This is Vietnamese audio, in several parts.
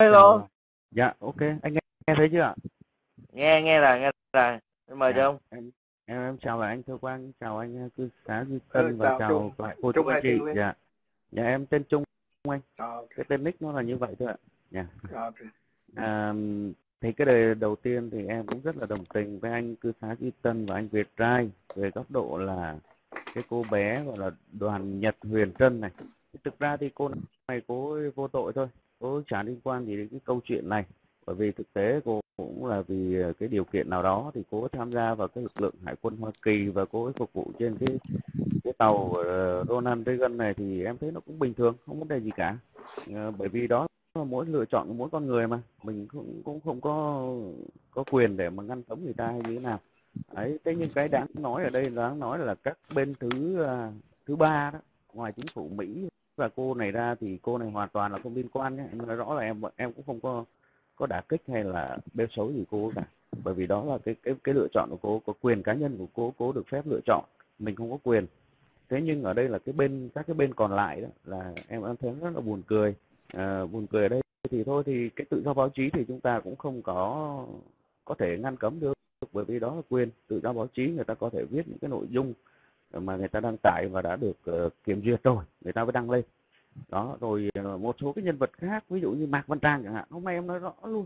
Hello. Dạ, ok. Anh nghe thấy chưa ạ? Nghe rồi. Mời dạ. Không? Em chào lại anh Thơ Quang, chào anh Cư Sá Duy Tân và chào lại cô chú anh chị. Dạ. Dạ, em tên Trung anh. Cái tên nick nó là như vậy thôi ạ. Dạ. Thì cái đề đầu tiên thì em cũng rất là đồng tình với anh Cư Sá Duy Tân và anh Việt Trai về góc độ là cái cô bé gọi là Đoàn Nhật Huyền Trân này. Thực ra thì cô này cô vô tội thôi, cô chả liên quan gì đến cái câu chuyện này, bởi vì thực tế cô cũng là vì cái điều kiện nào đó thì cô tham gia vào cái lực lượng hải quân Hoa Kỳ và cô ấy phục vụ trên cái tàu Ronald Reagan này, thì em thấy nó cũng bình thường, không vấn đề gì cả, bởi vì đó là mỗi lựa chọn của mỗi con người mà mình cũng không có quyền để mà ngăn cấm người ta hay như thế nào ấy. Thế nhưng cái đáng nói ở đây, đáng nói là các bên thứ ba đó, ngoài chính phủ Mỹ và cô này ra thì cô này hoàn toàn là không liên quan nhé. Em nói rõ là em cũng không có đả kích hay là bêu xấu gì cô cả, bởi vì đó là cái lựa chọn của cô, có quyền cá nhân của cô được phép lựa chọn, mình không có quyền. Thế nhưng ở đây là các cái bên còn lại đó là em thấy rất là buồn cười. Buồn cười ở đây thì thôi thì cái tự do báo chí thì chúng ta cũng không có thể ngăn cấm được, bởi vì đó là quyền tự do báo chí, người ta có thể viết những cái nội dung mà người ta đăng tải và đã được kiểm duyệt rồi người ta mới đăng lên đó. Rồi một số cái nhân vật khác, ví dụ như Mạc Văn Trang chẳng hạn, hôm nay em nói rõ luôn,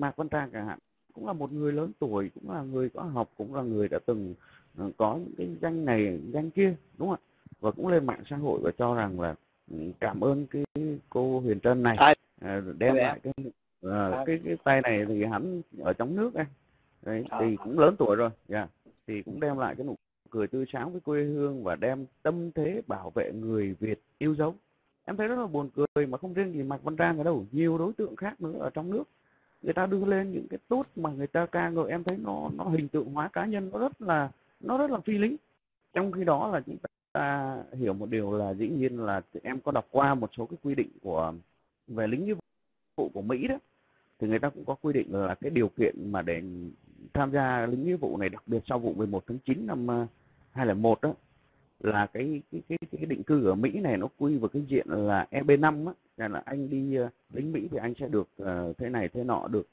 Mạc Văn Trang chẳng hạn cũng là một người lớn tuổi, cũng là người có học, cũng là người đã từng có những cái danh này danh kia, đúng không ạ? Và cũng lên mạng xã hội và cho rằng là cảm ơn cái cô Huyền Trân này đem lại cái tay này, thì hắn ở trong nước này đấy, thì cũng lớn tuổi rồi, thì cũng đem lại cái nụ cười tươi sáng với quê hương và đem tâm thế bảo vệ người Việt yêu dấu. Em thấy rất là buồn cười, mà không riêng gì Mạc Văn Trang ở đâu, nhiều đối tượng khác nữa ở trong nước người ta đưa lên những cái tốt mà người ta ca ngợi. Em thấy nó hình tượng hóa cá nhân, nó rất là phi lý. Trong khi đó là chúng ta hiểu một điều là dĩ nhiên là em có đọc qua một số cái quy định của về lính nghĩa vụ của Mỹ đó, thì người ta cũng có quy định là cái điều kiện mà để tham gia lính nghĩa vụ này, đặc biệt sau vụ 11 tháng 9 năm 2001 đó, là cái định cư ở Mỹ này nó quy vào cái diện là EB5 á, là anh đi lính Mỹ thì anh sẽ được thế này thế nọ, được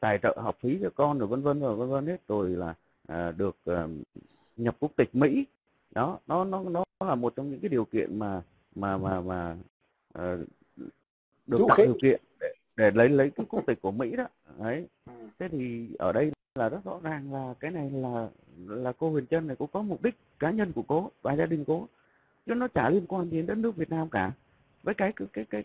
tài trợ học phí cho con rồi vân vân hết, rồi là được nhập quốc tịch Mỹ đó. Nó là một trong những cái điều kiện mà được tạo điều kiện để lấy cái quốc tịch của Mỹ đó đấy. Thế thì ở đây là rất rõ ràng là cái này là cô Huyền Trân này cũng có mục đích cá nhân của cô và gia đình cô, chứ nó chả liên quan đến đất nước Việt Nam cả. Với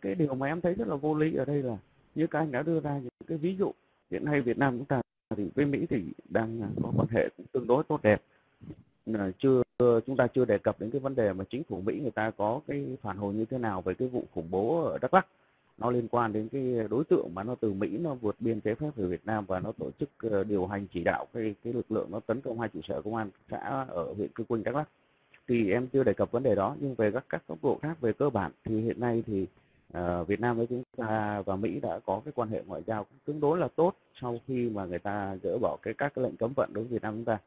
cái điều mà em thấy rất là vô lý ở đây là như các anh đã đưa ra những cái ví dụ, hiện nay Việt Nam chúng ta thì với Mỹ thì đang có quan hệ cũng tương đối tốt đẹp, chúng ta chưa đề cập đến cái vấn đề mà chính phủ Mỹ người ta có cái phản hồi như thế nào về cái vụ khủng bố ở Đắk Lắk. Nó liên quan đến cái đối tượng mà nó từ Mỹ nó vượt biên trái phép về Việt Nam và nó tổ chức điều hành chỉ đạo cái lực lượng nó tấn công 2 trụ sở công an xã ở huyện Cư Quynh, Đắk Lắk. Thì em chưa đề cập vấn đề đó, nhưng về các góc độ khác, về cơ bản thì hiện nay thì Việt Nam với chúng ta và Mỹ đã có cái quan hệ ngoại giao tương đối là tốt sau khi mà người ta dỡ bỏ các lệnh cấm vận đối với Việt Nam chúng ta.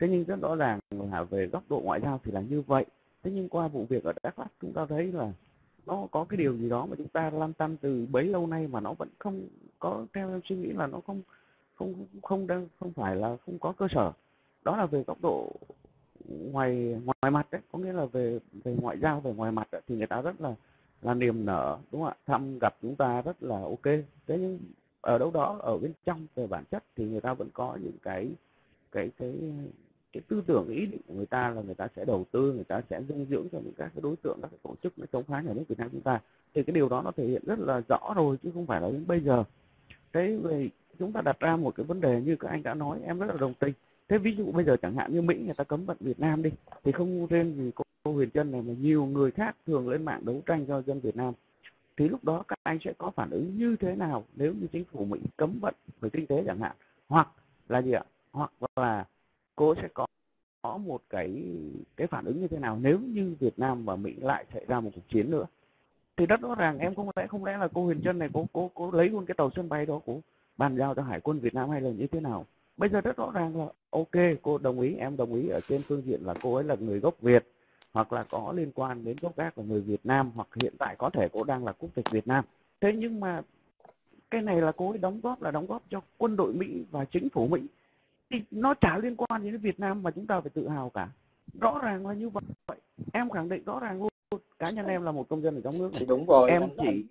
Thế nhưng rất rõ ràng là về góc độ ngoại giao thì là như vậy. Thế nhưng qua vụ việc ở Đắk Lắk chúng ta thấy là nó có cái điều gì đó mà chúng ta lăn tăn từ bấy lâu nay mà nó vẫn không có, theo em suy nghĩ là nó không phải là không có cơ sở. Đó là về góc độ ngoài mặt đấy, có nghĩa là về ngoại giao, về ngoài mặt ấy, thì người ta rất là niềm nở, đúng không ạ? Thăm gặp chúng ta rất là ok. Thế nhưng ở đâu đó ở bên trong về bản chất thì người ta vẫn có những cái tư tưởng, ý định của người ta là người ta sẽ đầu tư, người ta sẽ dinh dưỡng cho những các cái đối tượng, các cái tổ chức nó chống phá nhà nước Việt Nam chúng ta. Thì cái điều đó nó thể hiện rất là rõ rồi chứ không phải là đến bây giờ. Thế về chúng ta đặt ra một cái vấn đề như các anh đã nói, em rất là đồng tình. Thế ví dụ bây giờ chẳng hạn như Mỹ người ta cấm vận Việt Nam đi, thì không riêng gì cô Huyền Trân này mà nhiều người khác thường lên mạng đấu tranh cho dân Việt Nam. Thì lúc đó các anh sẽ có phản ứng như thế nào nếu như chính phủ Mỹ cấm vận về kinh tế chẳng hạn, hoặc là gì ạ? Hoặc là cô sẽ có một cái phản ứng như thế nào nếu như Việt Nam và Mỹ lại xảy ra một cuộc chiến nữa? Thì rất rõ ràng em không lẽ là cô Huyền Trân này cô lấy luôn cái tàu sân bay đó, cô bàn giao cho Hải quân Việt Nam hay là như thế nào? Bây giờ rất rõ ràng là ok, cô đồng ý, em đồng ý ở trên phương diện là cô ấy là người gốc Việt, hoặc là có liên quan đến gốc gác của người Việt Nam, hoặc hiện tại có thể cô đang là quốc tịch Việt Nam. Thế nhưng mà Cái này là cô ấy đóng góp cho quân đội Mỹ và chính phủ Mỹ. Thì nó chả liên quan đến Việt Nam mà chúng ta phải tự hào cả. Rõ ràng là như vậy. Em khẳng định rõ ràng luôn. Cá nhân em là một công dân ở trong nước này. Thì đúng rồi. Em chỉ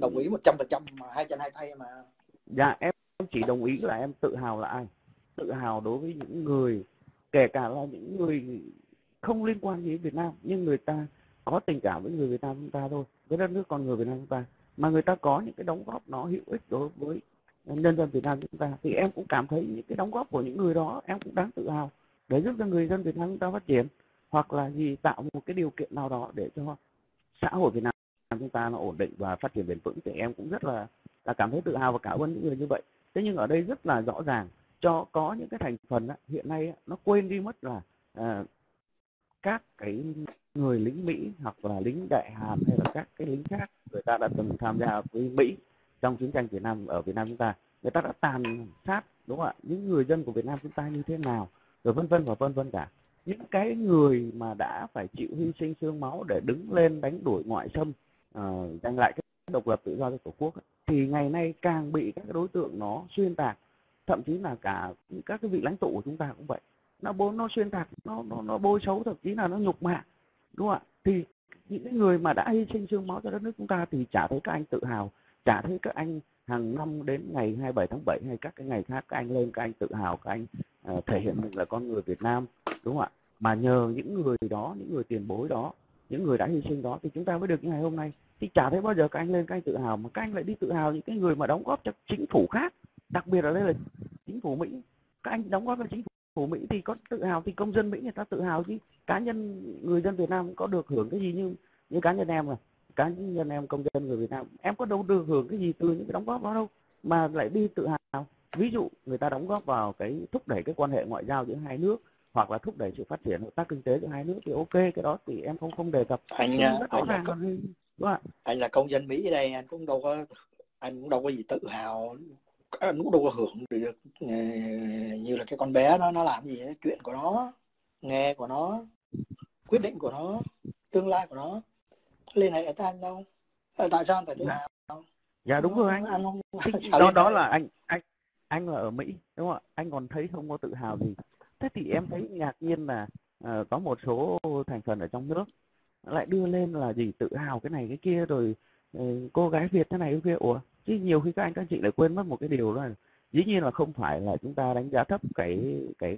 đồng ý 100%, hai chân hai tay mà. Dạ, em chỉ đồng ý là em tự hào là ai. Tự hào đối với những người, kể cả là những người không liên quan đến Việt Nam, nhưng người ta có tình cảm với người Việt Nam chúng ta thôi, với đất nước con người Việt Nam chúng ta, mà người ta có những cái đóng góp nó hữu ích đối với nhân dân Việt Nam chúng ta, thì em cũng cảm thấy những cái đóng góp của những người đó em cũng đáng tự hào, để giúp cho người dân Việt Nam chúng ta phát triển, hoặc là gì tạo một cái điều kiện nào đó để cho xã hội Việt Nam chúng ta nó ổn định và phát triển bền vững, thì em cũng rất là cảm thấy tự hào và cảm ơn những người như vậy. Thế nhưng ở đây rất là rõ ràng cho có những cái thành phần hiện nay nó quên đi mất là các cái người lính Mỹ hoặc là lính Đại Hàn hay là các cái lính khác, người ta đã từng tham gia với Mỹ trong chiến tranh Việt Nam, ở Việt Nam chúng ta, người ta đã tàn sát, đúng không ạ, những người dân của Việt Nam chúng ta như thế nào, rồi vân vân và vân vân cả. Những cái người mà đã phải chịu hy sinh xương máu để đứng lên đánh đuổi ngoại xâm, giành lại cái độc lập tự do cho Tổ quốc, thì ngày nay càng bị các đối tượng nó xuyên tạc, thậm chí là cả các cái vị lãnh tụ của chúng ta cũng vậy. Nó xuyên tạc, nó bôi xấu, thậm chí là nó nhục mạ, đúng không ạ? Thì những người mà đã hy sinh xương máu cho đất nước chúng ta thì chả thấy các anh tự hào, chả thấy các anh hàng năm đến ngày 27 tháng 7 hay các cái ngày khác các anh lên, các anh tự hào, các anh thể hiện mình là con người Việt Nam, đúng không ạ? Mà nhờ những người đó, những người tiền bối đó, những người đã hy sinh đó thì chúng ta mới được những ngày hôm nay. Thì chả thấy bao giờ các anh lên các anh tự hào, mà các anh lại đi tự hào những cái người mà đóng góp cho chính phủ khác, đặc biệt ở đây là chính phủ Mỹ. Các anh đóng góp cho chính phủ Mỹ thì có tự hào, thì công dân Mỹ người ta tự hào chứ. Cá nhân người dân Việt Nam có được hưởng cái gì như cá nhân em, cá nhân em công dân người Việt Nam, em có đâu được hưởng cái gì từ những cái đóng góp đó đâu mà lại đi tự hào. Ví dụ người ta đóng góp vào cái thúc đẩy cái quan hệ ngoại giao giữa hai nước, hoặc là thúc đẩy sự phát triển hợp tác kinh tế giữa hai nước thì ok, cái đó thì em không đề cập. Anh là công dân Mỹ ở đây, anh cũng đâu có gì tự hào, anh cũng đâu có hưởng được như là cái con bé đó, nó làm gì đó, chuyện của nó, nghe của nó, quyết định của nó, tương lai của nó liên hệ tới anh đâu. Tại sao anh phải tự hào? Dạ đúng rồi anh, đó là anh là ở Mỹ, đúng không ạ? Anh còn thấy không có tự hào gì. Thế thì em thấy ngạc nhiên là có một số thành phần ở trong nước lại đưa lên là gì tự hào cái này cái kia, rồi cô gái Việt thế này cái kia. Ủa, chứ nhiều khi các anh chị lại quên mất một cái điều, đó là dĩ nhiên là không phải là chúng ta đánh giá thấp cái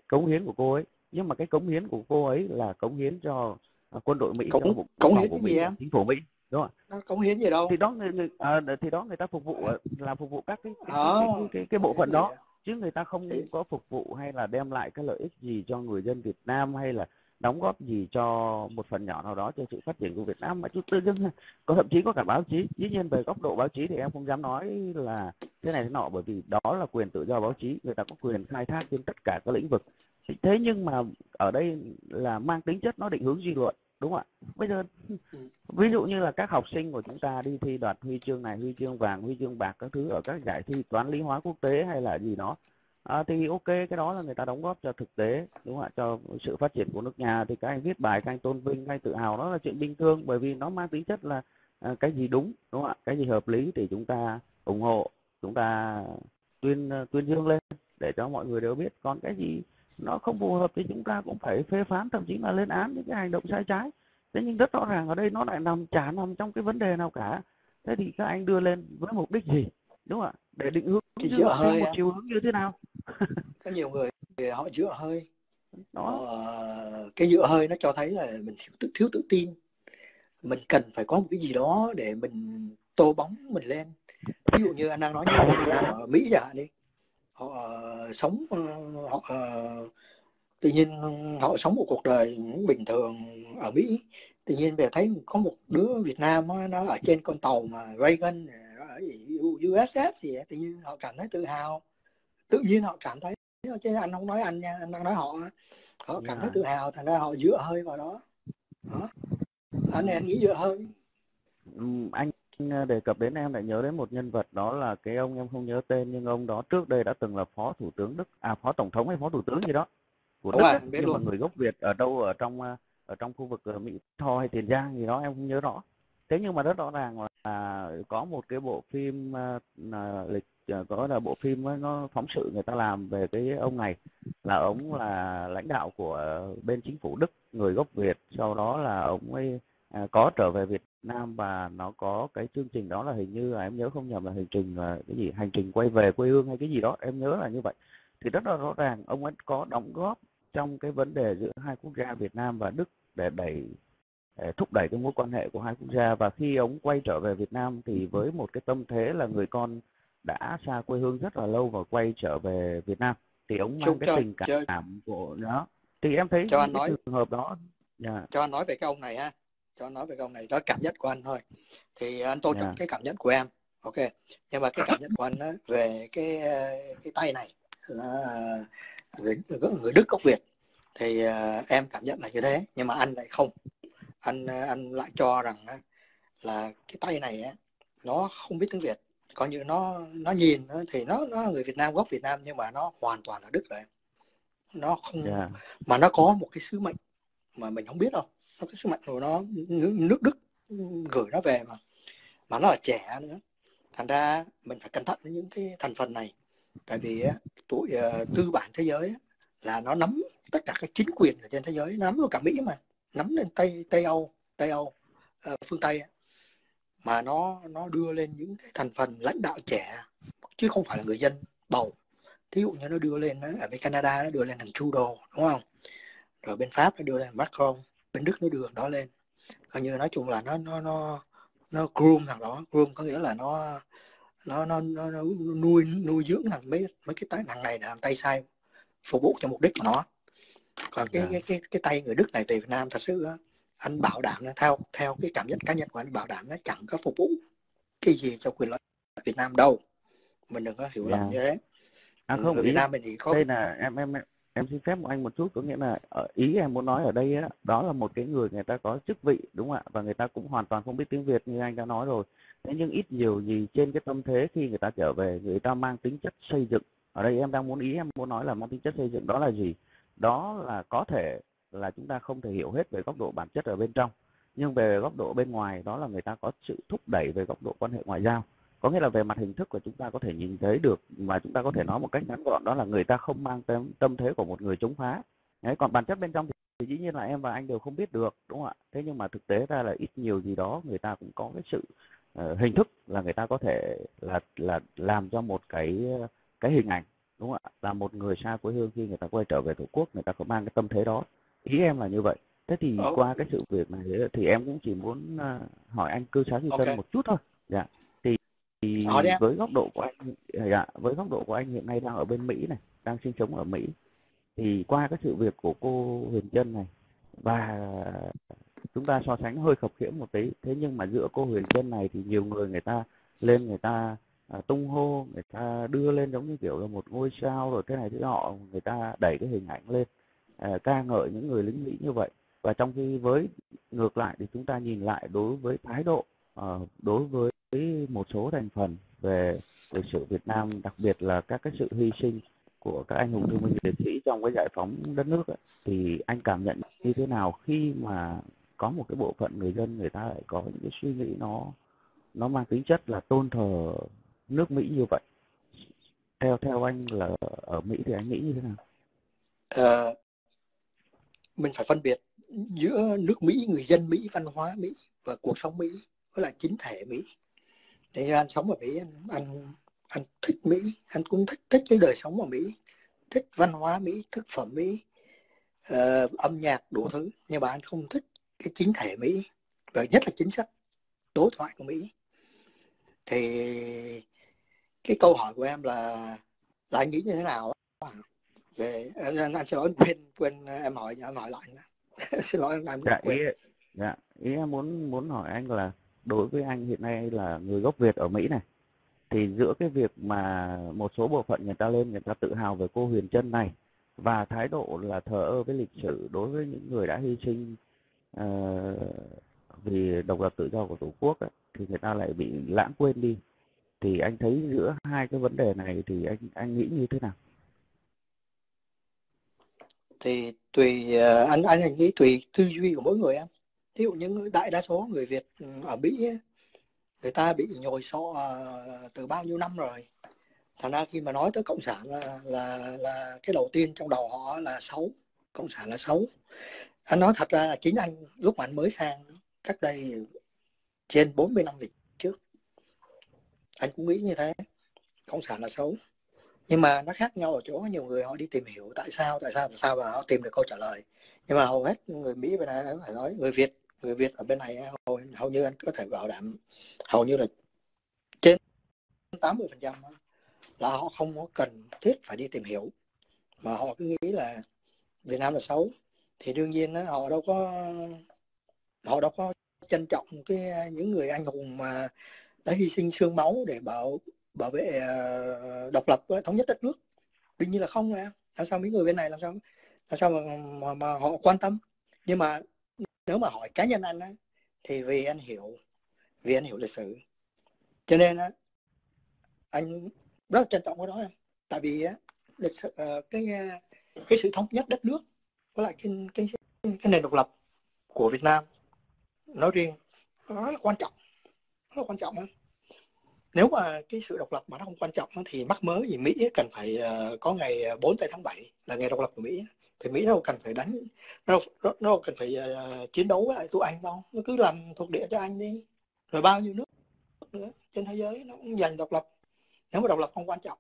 cống hiến của cô ấy, nhưng mà cái cống hiến của cô ấy là cống hiến cho quân đội Mỹ, cống hiến của Mỹ, chính phủ Mỹ, đúng không? Nó cống hiến gì đâu, thì đó người ta phục vụ là phục vụ các cái bộ phận đó, chứ người ta không có phục vụ hay là đem lại cái lợi ích gì cho người dân Việt Nam, hay là đóng góp gì cho một phần nhỏ nào đó cho sự phát triển của Việt Nam. Mà chúng tôi có, thậm chí có cả báo chí. Dĩ nhiên về góc độ báo chí thì em không dám nói là thế này thế nọ, bởi vì đó là quyền tự do báo chí, người ta có quyền khai thác trên tất cả các lĩnh vực. Thế nhưng mà ở đây là mang tính chất nó định hướng dư luận, đúng không ạ? Bây giờ ví dụ như là các học sinh của chúng ta đi thi đoạt huy chương này, huy chương vàng, huy chương bạc các thứ ở các giải thi toán lý hóa quốc tế hay là gì đó, thì ok, cái đó là người ta đóng góp cho thực tế, đúng không ạ, cho sự phát triển của nước nhà, thì các anh viết bài, các anh tôn vinh, các anh tự hào, đó là chuyện bình thường, bởi vì nó mang tính chất là cái gì đúng, đúng không ạ, cái gì hợp lý thì chúng ta ủng hộ, chúng ta tuyên dương lên để cho mọi người đều biết. Còn cái gì nó không phù hợp thì chúng ta cũng phải phê phán, thậm chí là lên án những cái hành động sai trái. Thế nhưng rất rõ ràng ở đây nó lại chả nằm trong cái vấn đề nào cả. Thế thì các anh đưa lên với mục đích gì, đúng không ạ, để định hướng một chiều hướng như thế nào? Có nhiều người thì họ dựa hơi đó. Cái dựa hơi nó cho thấy là mình thiếu tự tin, mình cần phải có một cái gì đó để mình tô bóng mình lên. Ví dụ như anh đang nói như Việt Nam ở Mỹ chẳng hạn đi, tự nhiên họ sống một cuộc đời bình thường ở Mỹ, tự nhiên về thấy có một đứa Việt Nam đó, nó ở trên con tàu mà Reagan ở USS gì, tự nhiên họ cảm thấy tự hào. Tự nhiên họ cảm thấy, chứ anh không nói anh nha, anh đang nói họ cảm thấy tự hào, thành ra họ dựa hơi vào đó. Anh nghĩ dựa hơi. Anh đề cập đến em lại nhớ đến một nhân vật, đó là cái ông em không nhớ tên, nhưng ông đó trước đây đã từng là phó thủ tướng Đức, phó tổng thống hay phó thủ tướng gì đó của Đức ấy, nhưng mà người gốc Việt ở đâu, ở trong khu vực Mỹ Tho hay Tiền Giang gì đó em không nhớ rõ. Thế nhưng mà rất rõ ràng là có một cái bộ phim có là bộ phim nó phóng sự người ta làm về cái ông này, là ông là lãnh đạo của bên chính phủ Đức, người gốc Việt, sau đó là ông ấy có trở về Việt Nam và nó có cái chương trình đó là hình như là em nhớ không nhầm là hành trình quay về quê hương hay cái gì đó, em nhớ là như vậy. Thì rất là rõ ràng ông ấy có đóng góp trong cái vấn đề giữa hai quốc gia Việt Nam và Đức để thúc đẩy cái mối quan hệ của hai quốc gia. Và khi ông quay trở về Việt Nam thì với một cái tâm thế là người con đã xa quê hương rất là lâu và quay trở về Việt Nam, thì ông mang cái tình cảm của nó. Thì em thấy trường hợp đó. Cho anh nói về cái ông này ha, cho anh nói về cái ông này, đó cảm nhận của anh thôi. Thì anh tôn trọng cái cảm nhận của em, ok. Nhưng mà cái cảm nhận của anh đó, về cái tay này, người Đức gốc Việt, thì em cảm nhận là như thế. Nhưng mà anh lại không, anh lại cho rằng là cái tay này nó không biết tiếng Việt, coi như nó nhìn thì nó người Việt Nam, gốc Việt Nam, nhưng mà nó hoàn toàn là Đức rồi. Nó không mà nó có một cái sứ mệnh mà mình không biết đâu. Nó cái sứ mệnh của nó, nước Đức gửi nó về mà nó là trẻ nữa. Thành ra mình phải cẩn thận với những cái thành phần này, tại vì tụi tư bản thế giới là nó nắm tất cả các chính quyền ở trên thế giới, nắm luôn cả Mỹ mà, nắm lên Tây Âu, phương Tây, mà nó đưa lên những cái thành phần lãnh đạo trẻ chứ không phải là người dân bầu. Thí dụ như nó đưa lên ở bên Canada, nó đưa lên thằng Trudeau, đúng không? Rồi bên Pháp nó đưa lên Macron, bên Đức nó đưa đó lên. Coi như nói chung là nó groom thằng đó, groom có nghĩa là nó nuôi dưỡng thằng mấy cái tay thằng này để làm tay sai, phục vụ cho mục đích của nó. Còn cái tay người Đức này về Việt Nam thật sự đó, anh bảo đảm là theo cái cảm nhận cá nhân của anh, bảo đảm nó chẳng có phục vụ cái gì cho quyền lợi Việt Nam đâu. Mình đừng có hiểu lầm như thế. Không, Việt Nam mình thì có... Đây là em xin phép của anh một chút, có nghĩa là ý em muốn nói ở đây đó là một cái người ta có chức vị, đúng không ạ? Và người ta cũng hoàn toàn không biết tiếng Việt như anh đã nói rồi. Thế nhưng ít nhiều gì trên cái tâm thế khi người ta trở về, người ta mang tính chất xây dựng. Ở đây em đang muốn nói là mang tính chất xây dựng đó là gì? Đó là có thể là chúng ta không thể hiểu hết về góc độ bản chất ở bên trong, nhưng về góc độ bên ngoài đó là người ta có sự thúc đẩy về góc độ quan hệ ngoại giao. Có nghĩa là về mặt hình thức của chúng ta có thể nhìn thấy được, mà chúng ta có thể nói một cách ngắn gọn đó là người ta không mang tâm thế của một người chống phá. Đấy, còn bản chất bên trong thì dĩ nhiên là em và anh đều không biết được, đúng không ạ? Thế nhưng mà thực tế ra là ít nhiều gì đó người ta cũng có cái sự hình thức là người ta có thể là làm cho một cái hình ảnh, đúng không ạ? Là một người xa quê hương khi người ta quay trở về tổ quốc, người ta có mang cái tâm thế đó. Ý em là như vậy. Thế thì qua cái sự việc này thì em cũng chỉ muốn hỏi anh Cư Sá Duy Tân một chút thôi. Dạ. Thì với góc độ của anh, với góc độ của anh hiện nay đang ở bên Mỹ này, đang sinh sống ở Mỹ, thì qua cái sự việc của cô Huyền Trân này, và chúng ta so sánh hơi khập khiễng một tí, thế nhưng mà giữa cô Huyền Trân này thì nhiều người ta lên, người ta tung hô, người ta đưa lên giống như kiểu là một ngôi sao rồi thế này thế nọ, người ta đẩy cái hình ảnh lên, ca ngợi những người lính Mỹ như vậy. Và trong khi với ngược lại thì chúng ta nhìn lại đối với thái độ đối với một số thành phần về lịch sử Việt Nam, đặc biệt là các cái sự hy sinh của các anh hùng thương binh liệt sĩ trong cái giải phóng đất nước ấy, thì anh cảm nhận như thế nào khi mà có một cái bộ phận người dân người ta lại có những cái suy nghĩ nó mang tính chất là tôn thờ nước Mỹ như vậy? Theo anh là ở Mỹ thì anh nghĩ như thế nào? Mình phải phân biệt giữa nước Mỹ, người dân Mỹ, văn hóa Mỹ và cuộc sống Mỹ với lại chính thể Mỹ. Thì anh sống ở Mỹ, anh thích Mỹ, anh cũng thích cái đời sống ở Mỹ, thích văn hóa Mỹ, thực phẩm Mỹ, âm nhạc đủ thứ, nhưng mà anh không thích cái chính thể Mỹ và nhất là chính sách đối thoại của Mỹ. Thì cái câu hỏi của em là anh nghĩ như thế nào về anh xin lỗi, quên em hỏi lại xin lỗi em quên. Ý em muốn hỏi anh là đối với anh hiện nay là người gốc Việt ở Mỹ này, thì giữa cái việc mà một số bộ phận người ta lên, người ta tự hào về cô Huyền Trân này, và thái độ là thờ ơ với lịch sử đối với những người đã hy sinh vì độc lập tự do của Tổ quốc ấy, thì người ta lại bị lãng quên đi. Thì anh thấy giữa hai cái vấn đề này thì anh nghĩ như thế nào? Thì tùy anh nghĩ tùy tư duy của mỗi người em. Ví dụ những đại đa số người Việt ở Mỹ, người ta bị nhồi sọ từ bao nhiêu năm rồi. Thành ra khi mà nói tới cộng sản là cái đầu tiên trong đầu họ là xấu, cộng sản là xấu. Anh nói thật ra là chính anh lúc mà anh mới sang cách đây trên 40 năm về trước, anh cũng nghĩ như thế, cộng sản là xấu. Nhưng mà nó khác nhau ở chỗ nhiều người họ đi tìm hiểu tại sao và họ tìm được câu trả lời. Nhưng mà hầu hết người Mỹ bên này phải nói người Việt ở bên này hầu như anh có thể bảo đảm hầu như là trên 80% là họ không có cần thiết phải đi tìm hiểu mà họ cứ nghĩ là Việt Nam là xấu, thì đương nhiên họ đâu có trân trọng những người anh hùng mà đã hy sinh xương máu để bảo vệ độc lập thống nhất đất nước. Đương nhiên là không, làm sao mấy người bên này làm sao mà họ quan tâm. Nhưng mà nếu mà hỏi cá nhân anh á, thì vì anh hiểu lịch sử cho nên á, anh rất là trân trọng cái đó em. Tại vì á, lịch sử, cái sự thống nhất đất nước với lại cái nền độc lập của Việt Nam nói riêng nó là quan trọng, rất là quan trọng em. Nếu mà cái sự độc lập mà nó không quan trọng thì mắc mớ gì Mỹ cần phải có ngày 4 tây tháng 7 là ngày độc lập của Mỹ, thì Mỹ đâu cần phải chiến đấu với lại tụi Anh đâu, nó cứ làm thuộc địa cho Anh đi. Rồi bao nhiêu nước nữa trên thế giới nó cũng giành độc lập. Nếu mà độc lập không quan trọng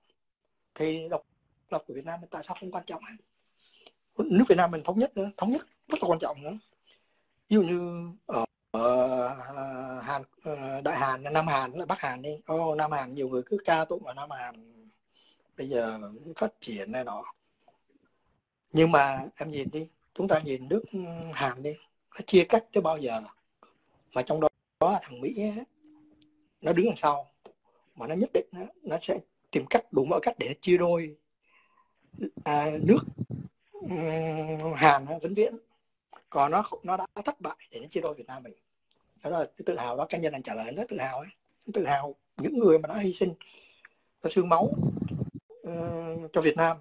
thì độc lập của Việt Nam tại sao không quan trọng? Nước Việt Nam mình thống nhất nữa, thống nhất rất là quan trọng nữa. Ví dụ như Đại Hàn, Nam Hàn, Bắc Hàn đi. Nam Hàn nhiều người cứ ca tụng ở Nam Hàn bây giờ phát triển này nọ. Nhưng mà em nhìn đi, chúng ta nhìn nước Hàn đi, nó chia cách tới bao giờ. Mà trong đó là thằng Mỹ nó đứng đằng sau, mà nó nhất định nó sẽ tìm cách, đủ mọi cách để chia đôi nước Hàn vĩnh viễn. Còn nó đã thất bại để nó chia đôi Việt Nam mình. Đó là cái tự hào đó, cá nhân anh trả lời rất tự hào ấy. Tự hào những người mà đã hy sinh cho xương máu cho Việt Nam,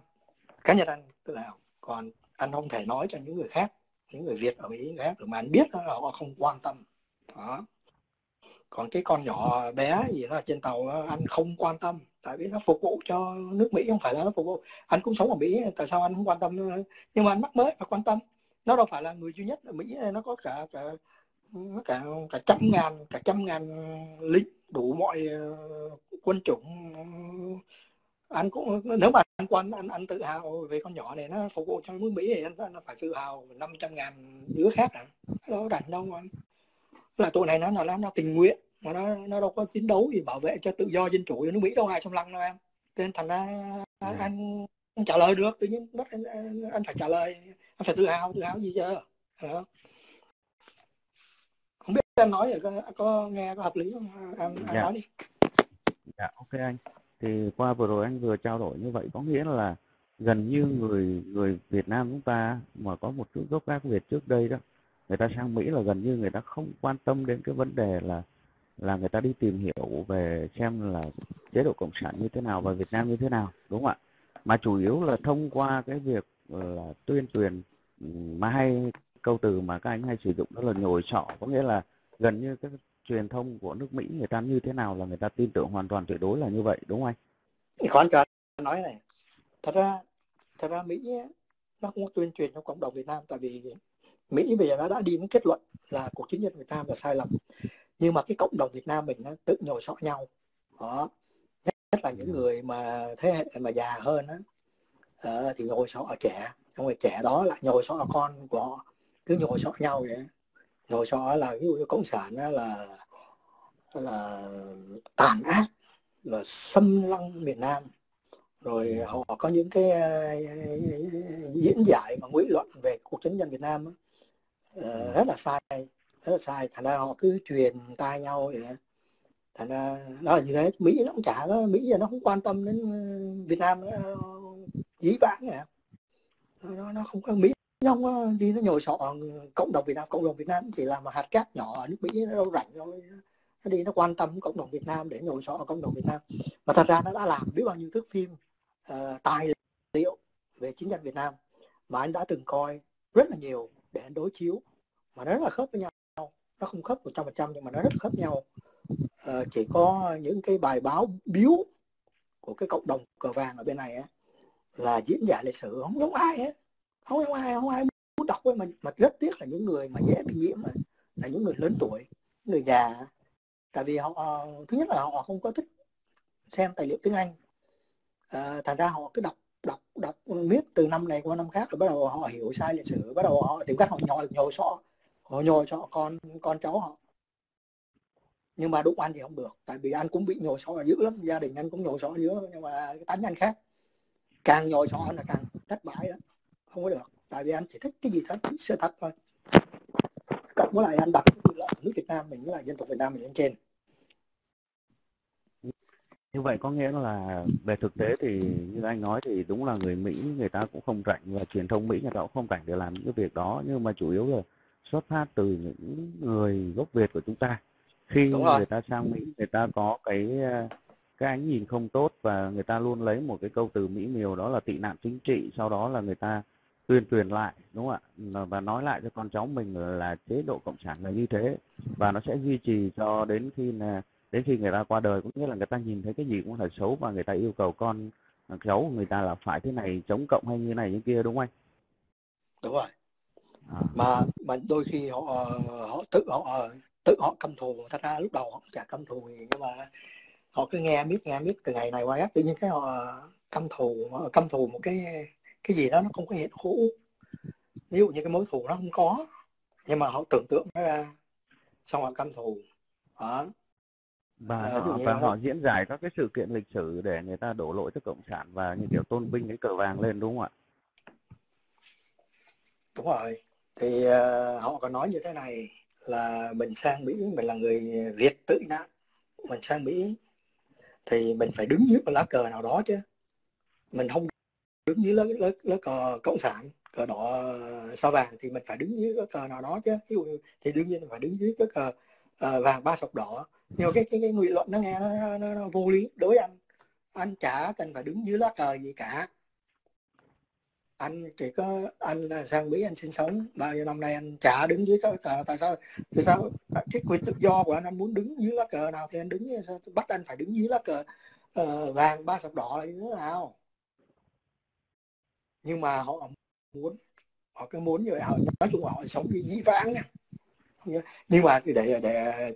cá nhân anh tự hào. Còn anh không thể nói cho những người khác, những người Việt ở Mỹ khác mà anh biết là họ không quan tâm đó. Còn cái con nhỏ bé gì đó trên tàu anh không quan tâm, tại vì nó phục vụ cho nước Mỹ, không phải là nó phục vụ. Anh cũng sống ở Mỹ, tại sao anh không quan tâm? Nhưng mà anh mắc mới phải quan tâm. Nó đâu phải là người duy nhất ở Mỹ, nó có cả trăm ngàn lính đủ mọi quân chủng. Anh cũng, nếu mà anh tự hào về con nhỏ này nó phục vụ cho nước Mỹ thì anh phải tự hào 500.000 đứa khác à? Nó đành đâu anh, là tụi này nó tình nguyện mà nó đâu có chiến đấu gì bảo vệ cho tự do dân chủ cho nước Mỹ đâu, ai xâm lăng đâu em. Nên thành ra anh không trả lời được, tự nhiên bắt anh phải trả lời, anh phải tự hào gì chứ? Không biết em nói rồi có nghe có hợp lý không? Anh nói đi. Dạ, ok anh. Thì qua vừa rồi anh vừa trao đổi như vậy có nghĩa là gần như người Việt Nam chúng ta mà có một chút gốc gác Việt trước đây đó, người ta sang Mỹ là gần như người ta không quan tâm đến cái vấn đề là người ta đi tìm hiểu về xem là chế độ cộng sản như thế nào và Việt Nam như thế nào, đúng không ạ? Mà chủ yếu là thông qua cái việc là tuyên truyền, mà hay câu từ mà các anh hay sử dụng đó là nhồi sọ, có nghĩa là gần như cái truyền thông của nước Mỹ người ta như thế nào là người ta tin tưởng hoàn toàn tuyệt đối là như vậy, đúng không anh? Còn cho nói này, thật ra Mỹ nó không tuyên truyền cho cộng đồng Việt Nam, tại vì Mỹ bây giờ nó đã đi đến kết luận là cuộc chiến tranh Việt Nam là sai lầm, nhưng mà cái cộng đồng Việt Nam mình nó tự nhồi sọ nhau đó, nhất là những người mà thế hệ mà già hơn á, thì nhồi sọ ở trẻ, xong rồi trẻ đó lại nhồi sọ con của họ, cứ nhồi sọ nhau vậy. Nhồi sọ là ví dụ cộng sản là tàn ác, là xâm lăng miền Nam, rồi họ có những cái diễn giải mà lý luận về cuộc chiến tranh Việt Nam rất là sai, thành ra họ cứ truyền tai nhau vậy. Thành ra nó là như thế. Mỹ nó cũng chả, Mỹ giờ nó không quan tâm đến Việt Nam, dĩ vãng nè, nó không có, Mỹ nó không có đi, nó nhồi sọ cộng đồng Việt Nam. Cộng đồng Việt Nam chỉ là một hạt cát nhỏ ở nước Mỹ, nó đâu rảnh thôi, nó đi nó quan tâm cộng đồng Việt Nam để nhồi sọ cộng đồng Việt Nam. Mà thật ra nó đã làm biết bao nhiêu thước phim tài liệu về chiến tranh Việt Nam mà anh đã từng coi rất là nhiều để anh đối chiếu, mà nó rất là khớp với nhau. nó không khớp 100% nhưng mà nó rất khớp nhau. Chỉ có những cái bài báo biếu của cái cộng đồng cờ vàng ở bên này là diễn giả lịch sử không giống ai hết, không ai muốn đọc ấy, mà rất tiếc là những người mà dễ bị nhiễm là những người lớn tuổi, người già, tại vì họ thứ nhất là họ không có thích xem tài liệu tiếng Anh, thành ra họ cứ đọc miết từ năm này qua năm khác rồi bắt đầu họ hiểu sai lịch sử, bắt đầu họ tìm cách họ nhồi sọ con cháu họ. Nhưng mà đụng anh thì không được, tại vì anh cũng bị nhồi sọ dữ lắm, gia đình anh cũng nhồi sọ dữ lắm, nhưng mà cái tánh anh khác, càng nhồi sọ là càng thất bại đó, không có được, tại vì anh chỉ thích cái gì đó thích sự thật thôi. Cộng với lại anh đặt nước Việt Nam mình là dân tộc Việt Nam mình lên trên. Như vậy có nghĩa là về thực tế thì như anh nói thì đúng là người Mỹ người ta cũng không rảnh, và truyền thông Mỹ người ta cũng không rảnh để làm những việc đó, nhưng mà chủ yếu là xuất phát từ những người gốc Việt của chúng ta. Khi người ta sang Mỹ người ta có cái ánh nhìn không tốt, và người ta luôn lấy một cái câu từ mỹ miều đó là tị nạn chính trị, sau đó là người ta tuyên truyền lại, đúng không ạ, và nói lại cho con cháu mình là chế độ cộng sản là như thế, và nó sẽ duy trì cho đến khi là đến khi người ta qua đời. Cũng nghĩa là người ta nhìn thấy cái gì cũng là xấu, và người ta yêu cầu con cháu của người ta là phải thế này, chống cộng hay như này như kia, đúng không anh? Đúng rồi. Mà đôi khi họ tự căm thù, thật ra lúc đầu họ cũng chả căm thù gì, nhưng mà họ cứ nghe miết từ ngày này qua khác, tự nhiên cái họ căm thù một cái gì đó nó không có hiện hữu, ví dụ như cái mối thù nó không có, nhưng mà họ tưởng tượng nó ra xong họ căm thù đó. Và họ diễn giải các cái sự kiện lịch sử để người ta đổ lỗi cho cộng sản và như kiểu tôn vinh cái cờ vàng lên, đúng không ạ? Đúng rồi. Thì họ còn nói như thế này là mình sang Mỹ, mình là người Việt tự nạn, mình sang Mỹ thì mình phải đứng dưới một lá cờ nào đó chứ, mình không đứng dưới lá cờ cộng sản, cờ đỏ sao vàng, thì mình phải đứng dưới cái cờ nào đó chứ, thì đương nhiên phải đứng dưới cái cờ vàng ba sọc đỏ. Nhưng cái nghị luận nó nghe nó vô lý. Đối với anh chả cần phải đứng dưới lá cờ gì cả, anh chỉ có, anh là sang Mỹ anh sinh sống bao nhiêu năm nay, anh chả đứng dưới cái cờ. Tại sao cái quyền tự do của anh muốn đứng dưới lá cờ nào thì anh đứng, sao bắt anh phải đứng dưới lá cờ vàng ba sọc đỏ là như thế nào? Nhưng mà họ cứ muốn như vậy. Nói chung là họ sống như dĩ vãng nha. Nhưng mà để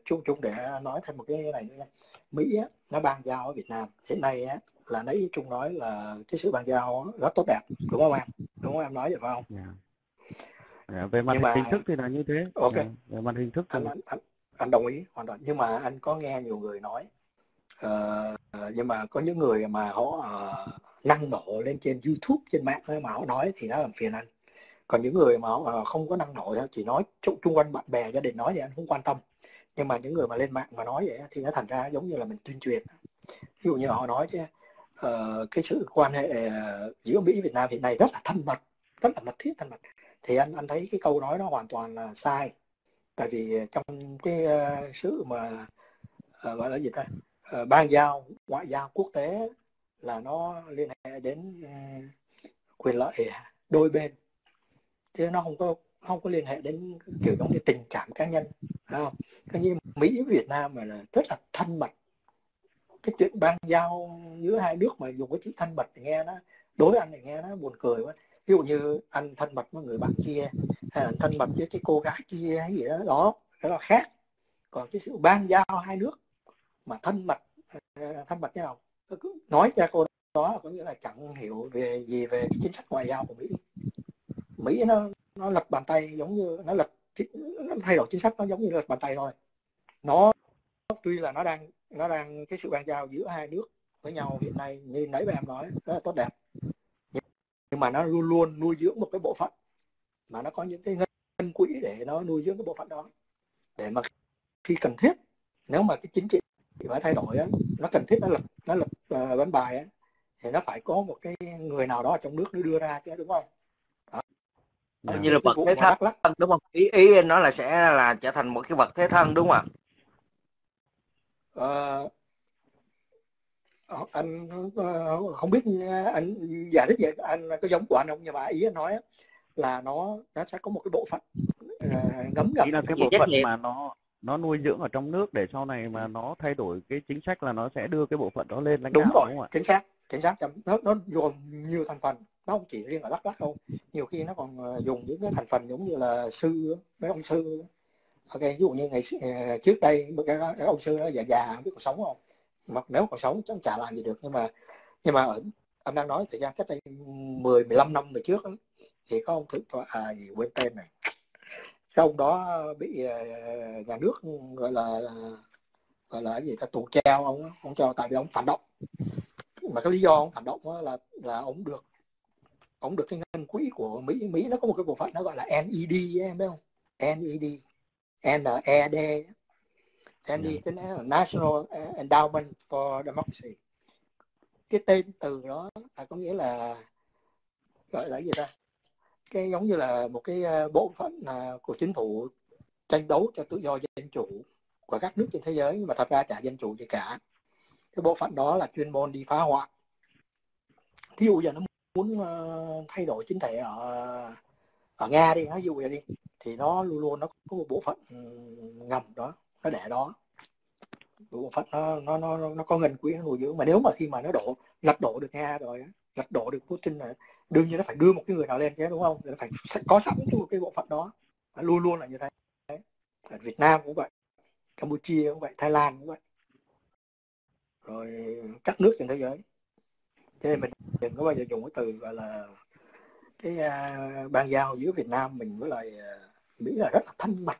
chung để nói thêm một cái này nữa, Mỹ á, nó bàn giao ở Việt Nam hiện nay á, là nãy Trung nói là cái sự bàn giao rất tốt đẹp, đúng không em? Đúng không em nói vậy phải không? Yeah. Về mặt hình thức thì là như thế. Ok. Yeah. Về mặt hình thức thì... anh đồng ý hoàn toàn. Nhưng mà anh có nghe nhiều người nói, nhưng mà có những người mà họ năng nổ lên trên YouTube, trên mạng mà họ nói thì nó làm phiền anh. Còn những người mà họ không có năng nổ, chỉ nói chung quanh bạn bè gia đình nói thì anh không quan tâm. Nhưng mà những người mà lên mạng mà nói vậy thì nó thành ra giống như là mình tuyên truyền. Ví dụ như họ nói chứ cái sự quan hệ giữa Mỹ Việt Nam hiện nay rất là thân mật, rất là mật thiết, thân mật. Thì anh thấy cái câu nói nó hoàn toàn là sai. Tại vì trong cái sự mà gọi là gì ta, ban giao, ngoại giao quốc tế là nó liên hệ đến quyền lợi đôi bên, chứ nó không có liên hệ đến kiểu giống như tình cảm cá nhân, phải không? Cái như Mỹ với Việt Nam mà là rất là thân mật. Cái chuyện ban giao giữa hai nước mà dùng cái chữ thân mật thì nghe nó, đối với anh thì nghe nó buồn cười quá. Ví dụ như anh thân mật với người bạn kia, hay là thân mật với cái cô gái kia hay gì đó, đó là khác. Còn cái sự ban giao hai nước mà thân mật thế nào, cứ nói ra cô đó có nghĩa là chẳng hiểu về gì về cái chính sách ngoại giao của Mỹ nó lật bàn tay, giống như nó thay đổi chính sách, nó giống như lật bàn tay thôi. Nó tuy là nó đang cái sự bàn giao giữa hai nước với nhau hiện nay như nãy bà em nói rất là tốt đẹp, nhưng mà nó luôn luôn nuôi dưỡng một cái bộ phận mà nó có những cái ngân quỹ để nó nuôi dưỡng cái bộ phận đó, để mà khi cần thiết, nếu mà cái chính trị phải thay đổi, nó cần thiết nó lật bánh bài thì nó phải có một cái người nào đó ở trong nước nó đưa ra chứ, đúng không? Như là vật thế thân, đúng không? Ý nó là sẽ là trở thành một cái vật thế thân, đúng không ạ? Anh không biết anh giải thích vậy, anh có giống của anh không, nhưng mà ý nói là nó sẽ có một cái bộ phận ngấm ngầm. Ý là cái bộ phận mà nó nuôi dưỡng ở trong nước để sau này mà nó thay đổi cái chính sách là nó sẽ đưa cái bộ phận đó lên lãnh đạo. Đúng rồi, chính xác. Nó gồm nhiều thành phần, nó không chỉ riêng ở Đắk Lắk đâu. Nhiều khi nó còn dùng những cái thành phần giống như là sư, mấy ông sư. Ok, ví dụ như ngày trước đây cái ông sư đó già không biết còn sống không. Mà nếu còn sống chắc chả làm gì được, nhưng mà ông đang nói thời gian cách đây 10-15 năm về trước đó, thì có ông quên tên này. Cái ông đó bị nhà nước gọi là gì ta tù treo ông cho, tại vì ông phản động. Mà cái lý do ông phản động là ông được cái ngân quỹ của Mỹ nó có một cái bộ phận nó gọi là NED, em biết không? NED, NED, NED là National Endowment for Democracy. Cái tên từ đó là có nghĩa là gọi là gì ta? Cái giống như là một cái bộ phận của chính phủ tranh đấu cho tự do dân chủ của các nước trên thế giới, nhưng mà thật ra chả dân chủ gì cả. Cái bộ phận đó là chuyên môn đi phá hoại. Thí dụ giờ nó muốn thay đổi chính thể ở Nga đi, nói dụ vậy đi, thì nó luôn có một bộ phận ngầm đó, nó để đó. Bộ phận nó có ngân quỹ nuôi dưỡng. Mà nếu mà khi mà nó lật đổ được Nga rồi, lật đổ được Putin rồi, đương nhiên nó phải đưa một cái người nào lên chứ, đúng không? Nó phải có sẵn một cái bộ phận đó, luôn là như thế. Ở Việt Nam cũng vậy, Campuchia cũng vậy, Thái Lan cũng vậy, rồi các nước trên thế giới. Cho nên mình đừng có bao giờ dùng cái từ gọi là cái bàn giao giữa Việt Nam mình với lại Mỹ là rất là thân mật.